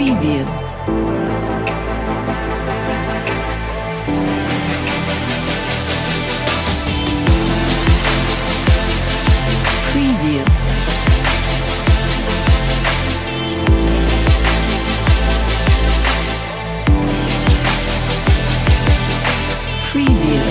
preview. Preview. Preview.